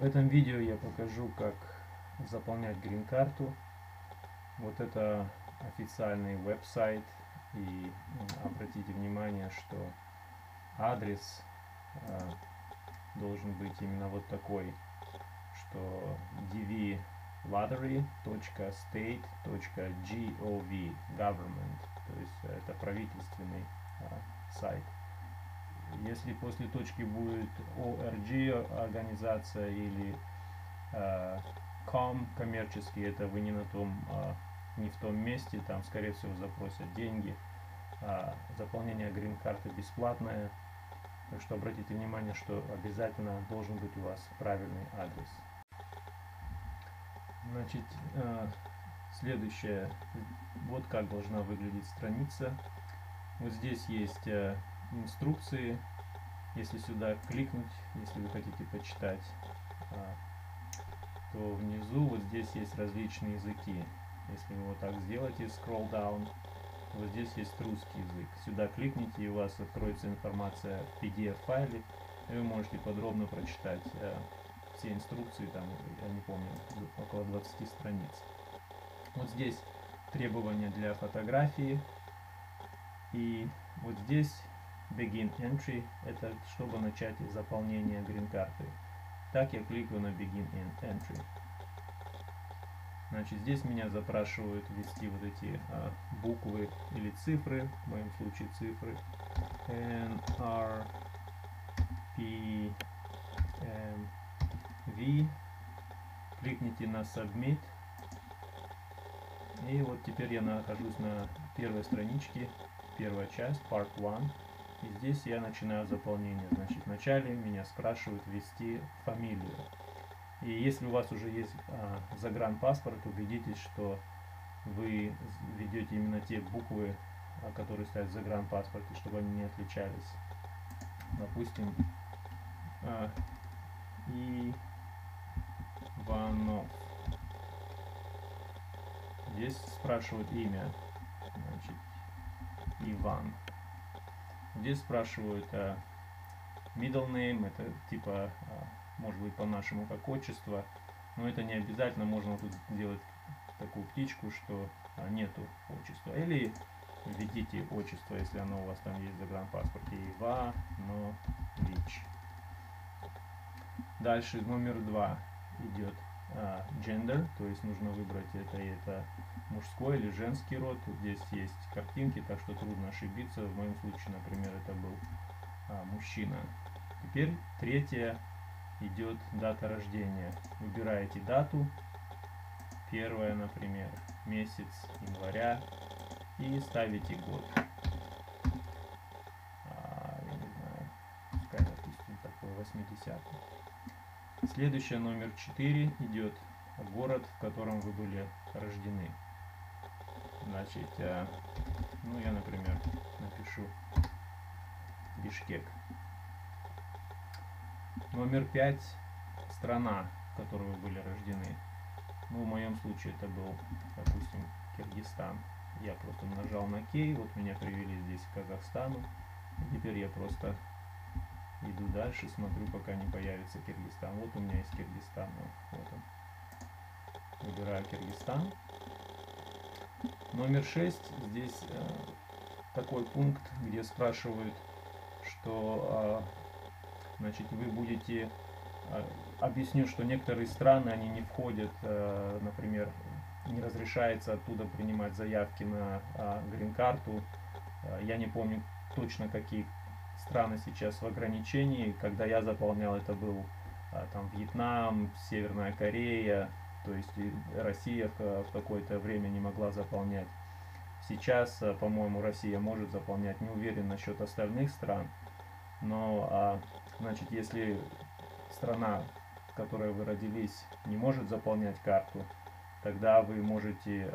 В этом видео я покажу, как заполнять грин-карту. Вот это официальный веб-сайт. И обратите внимание, что адрес должен быть именно вот такой, что dvlottery.state.gov, government, то есть это правительственный сайт. Если после точки будет org, организация, или com, коммерческий, это вы не в том месте, там скорее всего запросят деньги. Заполнение грин-карты бесплатное, так что обратите внимание, что обязательно должен быть у вас правильный адрес. Значит, следующее, вот как должна выглядеть страница. Вот здесь есть инструкции, если сюда кликнуть, если вы хотите почитать, то внизу вот здесь есть различные языки. Если вы вот так сделаете, scroll down, вот здесь есть русский язык. Сюда кликните, и у вас откроется информация в PDF-файле, и вы можете подробно прочитать все инструкции, там, я не помню, около 20 страниц. Вот здесь требования для фотографии, и вот здесь begin entry, это чтобы начать заполнение грин-карты. Так я кликаю на begin entry. Значит, здесь меня запрашивают ввести вот эти буквы или цифры, в моем случае цифры. NRPMV. Кликните на Submit. И вот теперь я нахожусь на первой страничке, первая часть, Part 1. И здесь я начинаю заполнение. Значит, вначале меня спрашивают ввести фамилию. И если у вас уже есть загранпаспорт, убедитесь, что вы введете именно те буквы, которые стоят в загранпаспорте, чтобы они не отличались. Допустим, Иванов. Здесь спрашивают имя, значит, Иван. Здесь спрашивают middle name, это типа... может быть, по-нашему как отчество, но это не обязательно, можно тут сделать такую птичку, что нету отчества, или введите отчество, если оно у вас там есть в загранпаспорте, Иванович. Дальше номер 2 идет gender, то есть нужно выбрать, это мужской или женский род. Здесь есть картинки, так что трудно ошибиться. В моем случае, например, это был мужчина. Теперь третье идет дата рождения. Выбираете дату, 1, например, месяц, января, и ставите год. Я не знаю, пускай, допустим, такой 80-й. Следующая, номер 4, идет город, в котором вы были рождены. Значит, ну я, например, напишу Бишкек. Номер 5. Страна, в которой вы были рождены. Ну, в моем случае это был, допустим, Киргизстан. Я просто нажал на Кей, вот меня привели здесь к Казахстану. И теперь я просто иду дальше, смотрю, пока не появится Киргизстан. Вот у меня есть Киргизстан. Вот он. Выбираю Киргизстан. Номер 6. Здесь такой пункт, где спрашивают, что... Значит, вы будете... Объясню, что некоторые страны, они не входят, например, не разрешается оттуда принимать заявки на грин-карту. Я не помню точно, какие страны сейчас в ограничении. Когда я заполнял, это был там Вьетнам, Северная Корея, то есть Россия в какое-то время не могла заполнять. Сейчас, по-моему, Россия может заполнять, не уверен насчет остальных стран, но... Значит, если страна, в которой вы родились, не может заполнять карту, тогда вы можете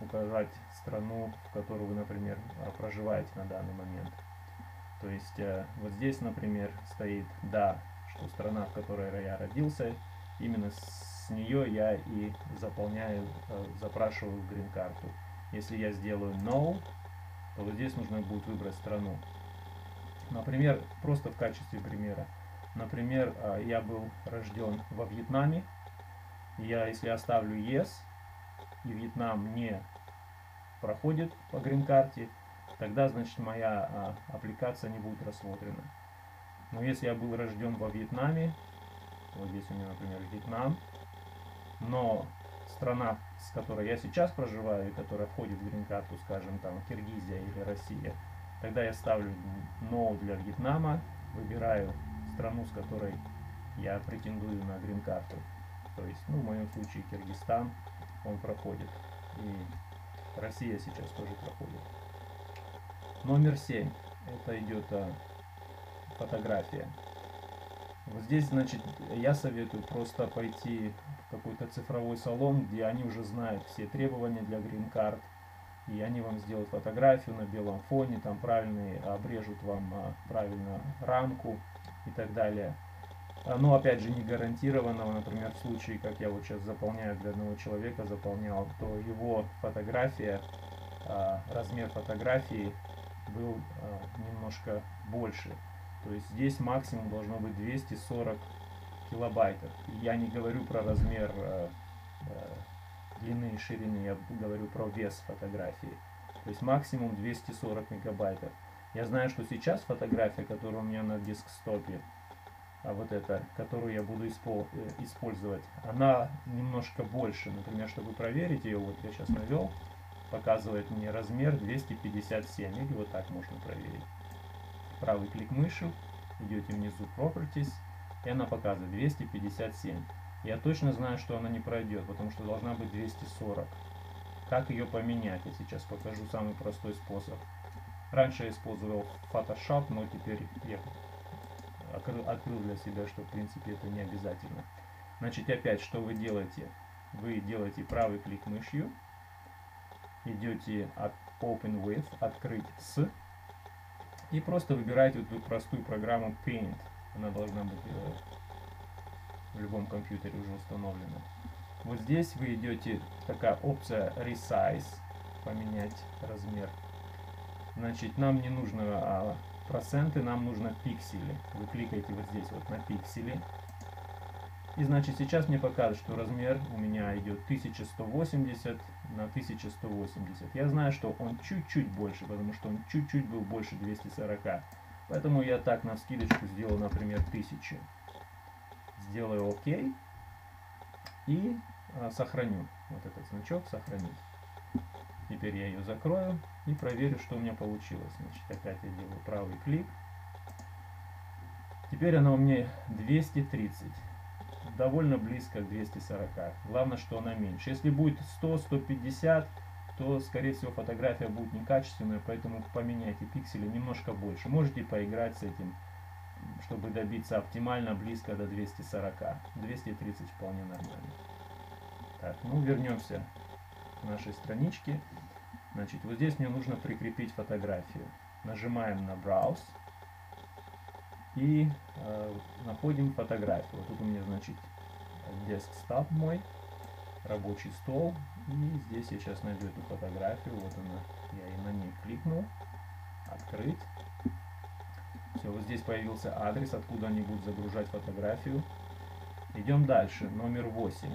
указать страну, в которой вы, например, проживаете на данный момент. То есть вот здесь, например, стоит «да», что страна, в которой я родился, именно с нее я и заполняю, запрашиваю грин-карту. Если я сделаю «no», то вот здесь нужно будет выбрать страну. Например, просто в качестве примера, Например, я был рожден во Вьетнаме. Я, если оставлю Yes, и Вьетнам не проходит по грин-карте, тогда, значит, моя аппликация не будет рассмотрена. Но если я был рожден во Вьетнаме, вот здесь у меня, например, Вьетнам, но страна, с которой я сейчас проживаю, и которая входит в грин-карту, скажем, там, Киргизия или Россия, тогда я ставлю No для Вьетнама, выбираю страну, с которой я претендую на грин-карту. То есть, ну, в моем случае Киргизстан, он проходит. И Россия сейчас тоже проходит. Номер 7. Это идет фотография. Вот здесь, значит, я советую просто пойти в какой-то цифровой салон, где они уже знают все требования для грин-карт. И они вам сделают фотографию на белом фоне, там правильные, обрежут вам правильно рамку и так далее. Но опять же, не гарантированного, например, в случае, как я вот сейчас заполняю для одного человека, заполнял, то его фотография, размер фотографии был немножко больше. То есть здесь максимум должно быть 240 килобайтов. Я не говорю про размер длины и ширины, я говорю про вес фотографии. То есть максимум 240 мегабайтов. Я знаю, что сейчас фотография, которая у меня на десктопе, вот эта, которую я буду использовать, она немножко больше. Например, чтобы проверить ее, вот я сейчас навел, показывает мне размер 257, или вот так можно проверить. Правый клик мыши, идете внизу Properties, и она показывает 257. Я точно знаю, что она не пройдет, потому что должна быть 240. Как ее поменять? Я сейчас покажу самый простой способ. Раньше я использовал Photoshop, но теперь я открыл для себя, что в принципе это не обязательно. Значит, опять, что вы делаете? Вы делаете правый клик мышью, идете от Open With, открыть с, и просто выбираете вот эту простую программу Paint. Она должна быть в любом компьютере уже установлена. Вот здесь вы идете, такая опция Resize, поменять размер. Значит, нам не нужно проценты, нам нужно пиксели. Вы кликаете вот здесь вот на пиксели. И значит, сейчас мне показывает, что размер у меня идет 1180 на 1180. Я знаю, что он чуть-чуть больше, потому что он чуть-чуть был больше 240. Поэтому я так навскидочку сделал, например, 1000. Сделаю ОК и сохраню. Вот этот значок сохранить. Теперь я ее закрою и проверю, что у меня получилось. Значит, опять я делаю правый клик. Теперь она у меня 230. Довольно близко к 240. Главное, что она меньше. Если будет 100-150, то, скорее всего, фотография будет некачественная, поэтому поменяйте пиксели немножко больше. Можете поиграть с этим, чтобы добиться оптимально близко до 240. 230 вполне нормально. Так, ну вернемся к нашей страничке. Значит, вот здесь мне нужно прикрепить фотографию. Нажимаем на Browse и находим фотографию. Вот тут у меня, значит, десктоп мой, рабочий стол. И здесь я сейчас найду эту фотографию. Вот она. Я и на ней кликнул. Открыть. Все, вот здесь появился адрес, откуда они будут загружать фотографию. Идем дальше. Номер 8.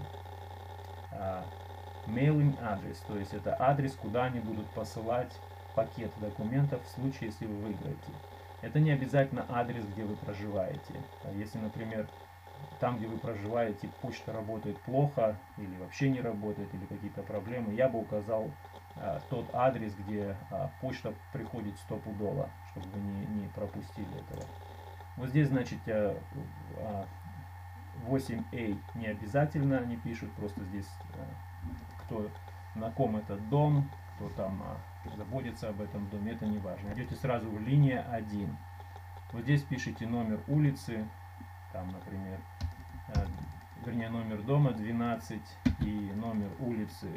Mailing адрес. То есть это адрес, куда они будут посылать пакет документов в случае, если вы выиграете. Это не обязательно адрес, где вы проживаете. Если, например, там, где вы проживаете, почта работает плохо, или вообще не работает, или какие-то проблемы, я бы указал тот адрес, где почта приходит стопудово, чтобы вы не пропустили этого. Вот здесь, значит, 8A не обязательно, они пишут просто здесь, кто на ком этот дом, кто там заботится об этом доме, это не важно. Идете сразу в линия 1. Вот здесь пишите номер улицы, там, например, вернее, номер дома 12 и номер улицы,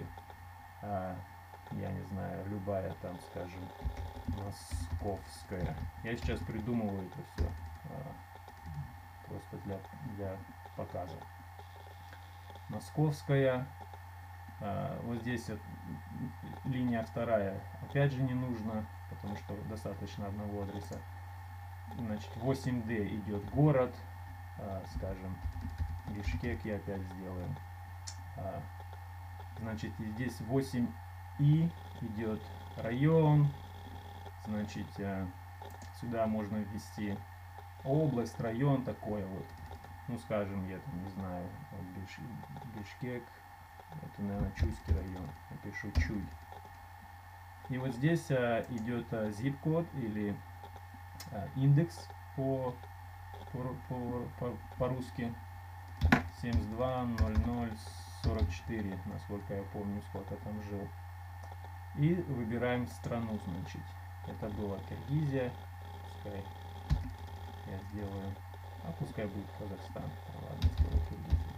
я не знаю, любая там, скажем, Московская. Я сейчас придумываю это все просто для показа. Московская. Вот здесь линия 2, опять же, не нужно, потому что достаточно одного адреса. Значит, 8D идет город, скажем, Бишкек я опять сделаю. Значит, здесь 8И идет район. Значит, сюда можно ввести область, район такой вот. Ну, скажем, я там не знаю, Бишкек. Это, наверное, Чуйский район. Я пишу Чуй. И вот здесь идет zip-код или индекс по-русски. 720044, насколько я помню, сколько там жил. И выбираем страну, значит. Это была Киргизия. Пускай я сделаю... А пускай будет Казахстан. Ладно, сделаю Киргизию.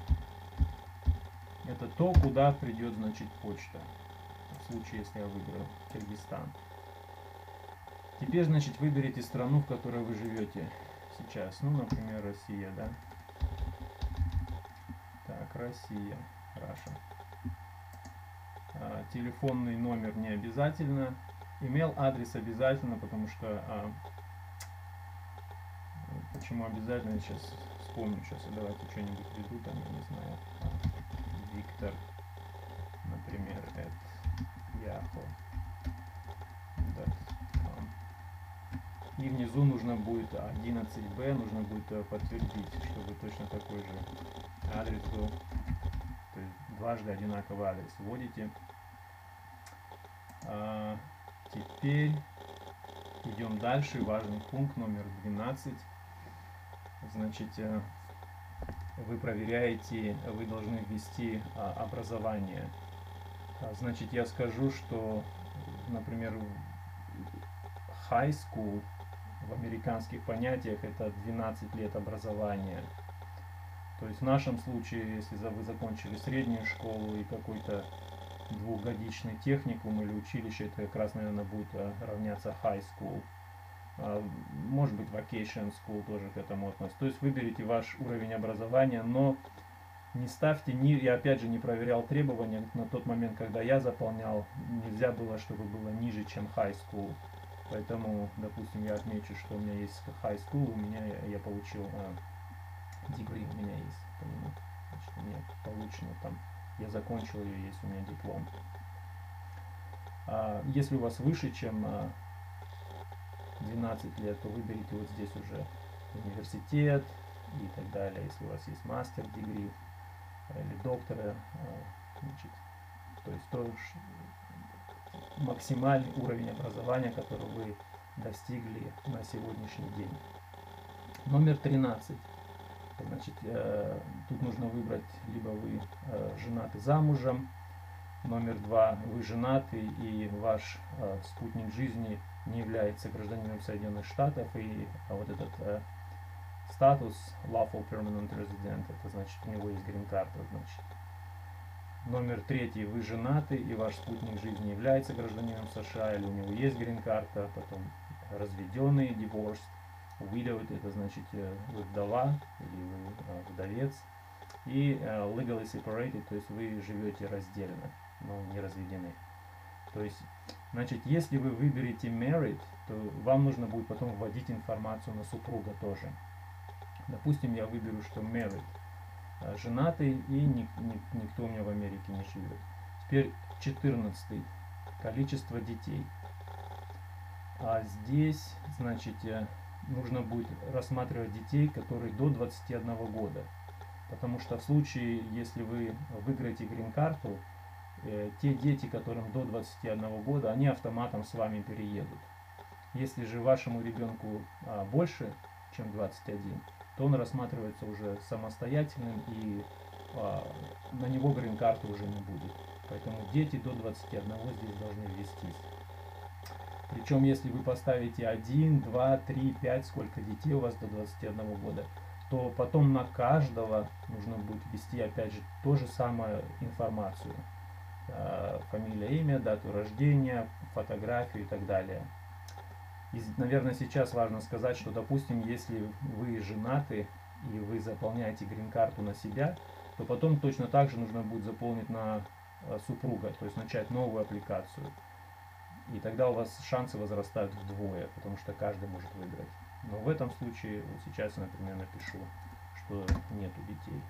Это то, куда придет, значит, почта. В случае, если я выберу Киргизстан. Теперь, значит, выберите страну, в которой вы живете сейчас. Ну, например, Россия, да? Так, Россия, Раша. Телефонный номер не обязательно. Email-адрес обязательно, потому что... почему обязательно? Сейчас вспомню. Сейчас я давайте что-нибудь веду, там, я не знаю. Виктор, например, Yahoo. И внизу нужно будет 11b, нужно будет подтвердить, чтобы точно такой же адрес был. То есть дважды одинаковый адрес вводите. Теперь идем дальше. Важный пункт номер 12. Значит, вы проверяете, вы должны ввести образование. Значит, я скажу, что, например, High School в американских понятиях это 12 лет образования. То есть в нашем случае, если вы закончили среднюю школу и какой-то двухгодичный техникум или училище, это как раз, наверное, будет равняться High School. Может быть, Vacation School тоже к этому относится. То есть выберите ваш уровень образования, но не ставьте, я опять же не проверял требования. На тот момент, когда я заполнял, нельзя было, чтобы было ниже, чем High School. Поэтому, допустим, я отмечу, что у меня есть high school, у меня я получил degree, у меня есть, понимаете, значит, у меня получено там, я закончил ее, есть у меня диплом. Если у вас выше, чем 12 лет, то выберите вот здесь уже университет и так далее. Если у вас есть мастер degree или доктора, значит, то есть то, максимальный уровень образования, который вы достигли на сегодняшний день. Номер 13. Значит, тут нужно выбрать, либо вы женаты замужем. Номер 2. Вы женаты и ваш спутник жизни не является гражданином Соединенных Штатов. И вот этот статус lawful permanent resident, это значит у него есть грин-карта, значит. Номер 3. Вы женаты, и ваш спутник жизни является гражданином США, или у него есть грин-карта, потом разведенный, divorced, widowed, это значит вы вдова, или вы вдовец, и legally separated, то есть вы живете раздельно, но не разведены. То есть, значит, если вы выберете married, то вам нужно будет потом вводить информацию на супруга тоже. Допустим, я выберу, что married. Женатый и никто у меня в Америке не живет. Теперь 14. Количество детей. А здесь, значит, нужно будет рассматривать детей, которые до 21 года. Потому что в случае, если вы выиграете грин-карту, те дети, которым до 21 года, они автоматом с вами переедут. Если же вашему ребенку больше, чем 21, то он рассматривается уже самостоятельным, и на него грин-карты уже не будет. Поэтому дети до 21 здесь должны ввестись. Причем, если вы поставите 1, 2, 3, 5, сколько детей у вас до 21 года, то потом на каждого нужно будет ввести, опять же, ту же самую информацию. Фамилия, имя, дату рождения, фотографию и так далее. И, наверное, сейчас важно сказать, что, допустим, если вы женаты и вы заполняете грин-карту на себя, то потом точно так же нужно будет заполнить на супруга, то есть начать новую аппликацию. И тогда у вас шансы возрастают вдвое, потому что каждый может выиграть. Но в этом случае, вот сейчас я, например, напишу, что не нету детей.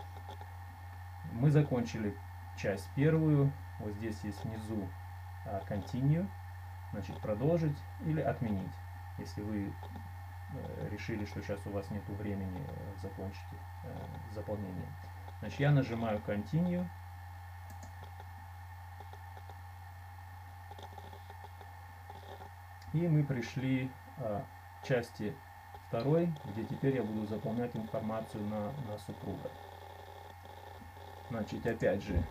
Мы закончили часть первую. Вот здесь есть внизу continue, значит продолжить или отменить. Если вы решили, что сейчас у вас нету времени закончить заполнение. Значит, я нажимаю continue. И мы пришли к части второй, где теперь я буду заполнять информацию на супруга. Значит, опять же,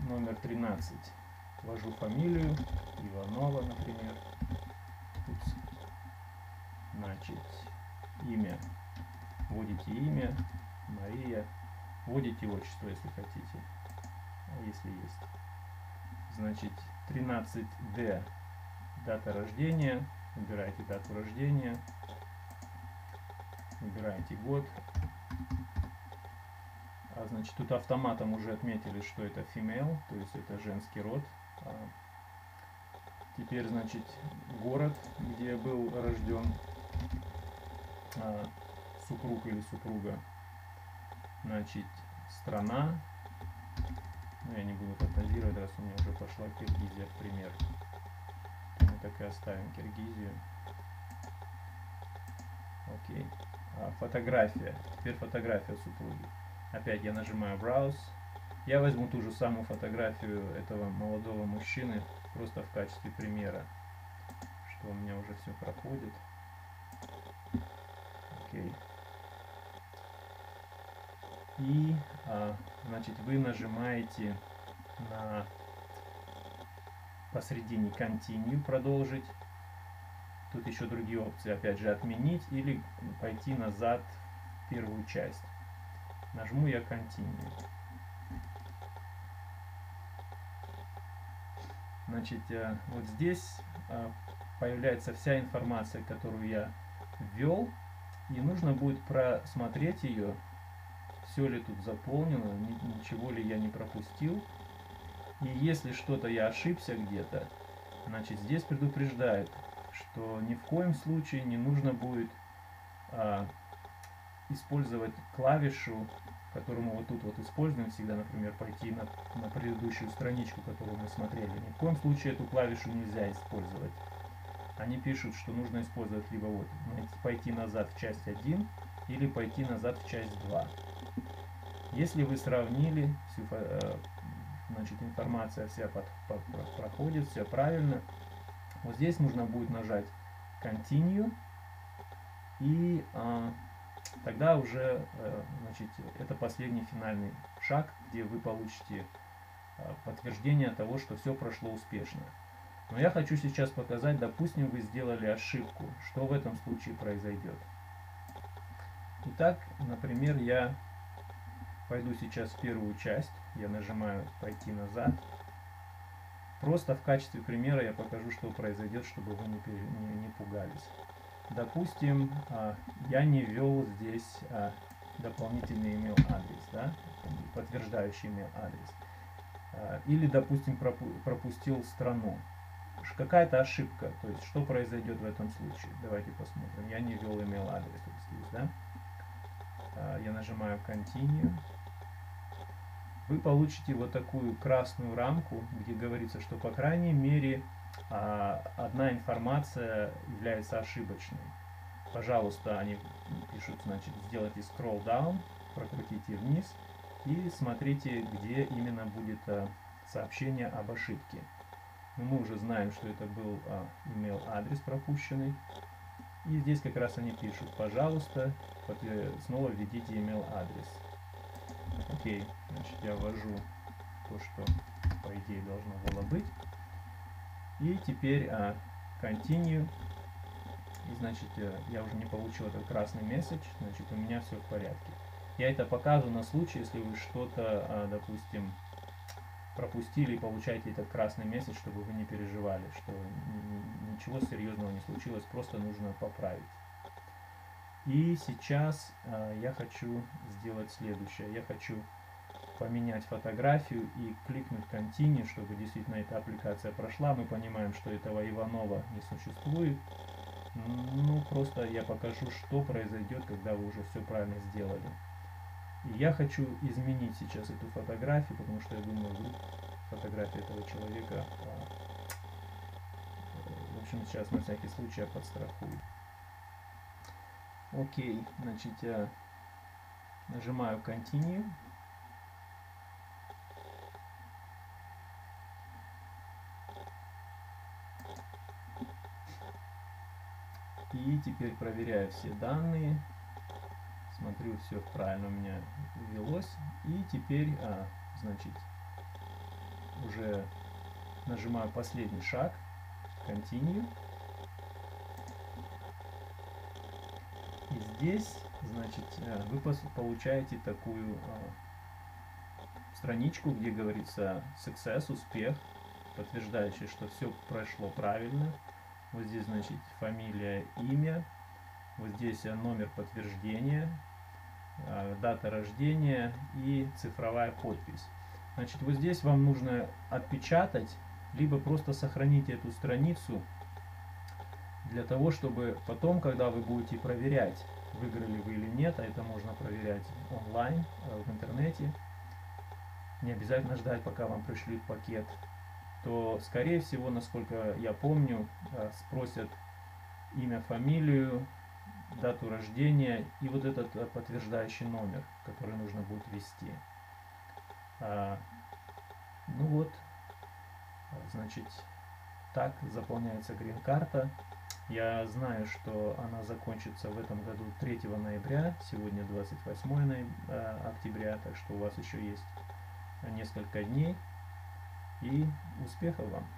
номер 13. Ввожу фамилию, Иванова, например. Значит, имя. Вводите имя, Мария. Вводите отчество, если хотите. Если есть. Значит, 13D. Дата рождения. Выбираете дату рождения. Выбираете год. А значит, тут автоматом уже отметили, что это female, то есть это женский род. Теперь, значит, город, где был рожден супруг или супруга. Значит, страна. Ну, я не буду фантазировать, раз у меня уже пошла Киргизия, в пример. Мы так и оставим Киргизию. Окей. Фотография. Теперь фотография супруги. Опять я нажимаю Browse. Я возьму ту же самую фотографию этого молодого мужчины, просто в качестве примера, что у меня уже все проходит. Окей. И, значит, вы нажимаете на посредине Continue, продолжить. Тут еще другие опции, опять же, отменить или пойти назад в первую часть. Нажму я Continue. Значит, вот здесь появляется вся информация, которую я ввел. И нужно будет просмотреть ее, все ли тут заполнено, ничего ли я не пропустил. И если что-то я ошибся где-то, значит, здесь предупреждает, что ни в коем случае не нужно будет использовать клавишу, которую мы вот тут вот используем всегда, например, пойти на предыдущую страничку, которую мы смотрели. Ни в коем случае эту клавишу нельзя использовать. Они пишут, что нужно использовать либо вот пойти назад в часть 1 или пойти назад в часть 2. Если вы сравнили, всю, значит, информация вся проходит, все правильно. Вот здесь нужно будет нажать Continue и... Тогда уже, значит, это последний финальный шаг, где вы получите подтверждение того, что все прошло успешно. Но я хочу сейчас показать, допустим, вы сделали ошибку, что в этом случае произойдет. Итак, например, я пойду сейчас в первую часть, я нажимаю «Пойти назад». Просто в качестве примера я покажу, что произойдет, чтобы вы не пугались. Допустим, я не ввел здесь дополнительный email-адрес, да? Подтверждающий email-адрес. Или, допустим, пропустил страну. Какая-то ошибка, то есть что произойдет в этом случае. Давайте посмотрим. Я не ввел email-адрес здесь, да? Я нажимаю Continue. Вы получите вот такую красную рамку, где говорится, что по крайней мере... одна информация является ошибочной. Пожалуйста, они пишут, значит, сделайте scroll down, прокрутите вниз и смотрите, где именно будет сообщение об ошибке. Но мы уже знаем, что это был email-адрес пропущенный. И здесь как раз они пишут, пожалуйста, снова введите email-адрес. Окей, значит, я ввожу то, что по идее должно было быть. И теперь Continue. И, значит, я уже не получил этот красный месседж. Значит, у меня все в порядке. Я это показываю на случай, если вы что-то, допустим, пропустили и получаете этот красный месседж, чтобы вы не переживали, что ничего серьезного не случилось, просто нужно поправить. И сейчас я хочу сделать следующее. Я хочу поменять фотографию и кликнуть Continue, чтобы действительно эта аппликация прошла. Мы понимаем, что этого Иванова не существует. Ну, просто я покажу, что произойдет, когда вы уже все правильно сделали. Я хочу изменить сейчас эту фотографию, потому что я думаю, фотография этого человека. В общем, сейчас на всякий случай я подстрахую. Окей, значит, я нажимаю Continue. И теперь проверяю все данные. Смотрю, все правильно у меня велось. И теперь, значит, уже нажимаю последний шаг. Continue. И здесь, значит, вы получаете такую страничку, где говорится success, успех, подтверждающий, что все прошло правильно. Вот здесь, значит, фамилия, имя. Вот здесь номер подтверждения, дата рождения и цифровая подпись. Значит, вот здесь вам нужно отпечатать, либо просто сохранить эту страницу для того, чтобы потом, когда вы будете проверять, выиграли вы или нет, а это можно проверять онлайн, в интернете, не обязательно ждать, пока вам пришлют пакет, то, скорее всего, насколько я помню, спросят имя, фамилию, дату рождения и вот этот подтверждающий номер, который нужно будет ввести. Ну вот, значит, так заполняется грин-карта. Я знаю, что она закончится в этом году 3 ноября, сегодня 28 октября, так что у вас еще есть несколько дней. И успехов вам!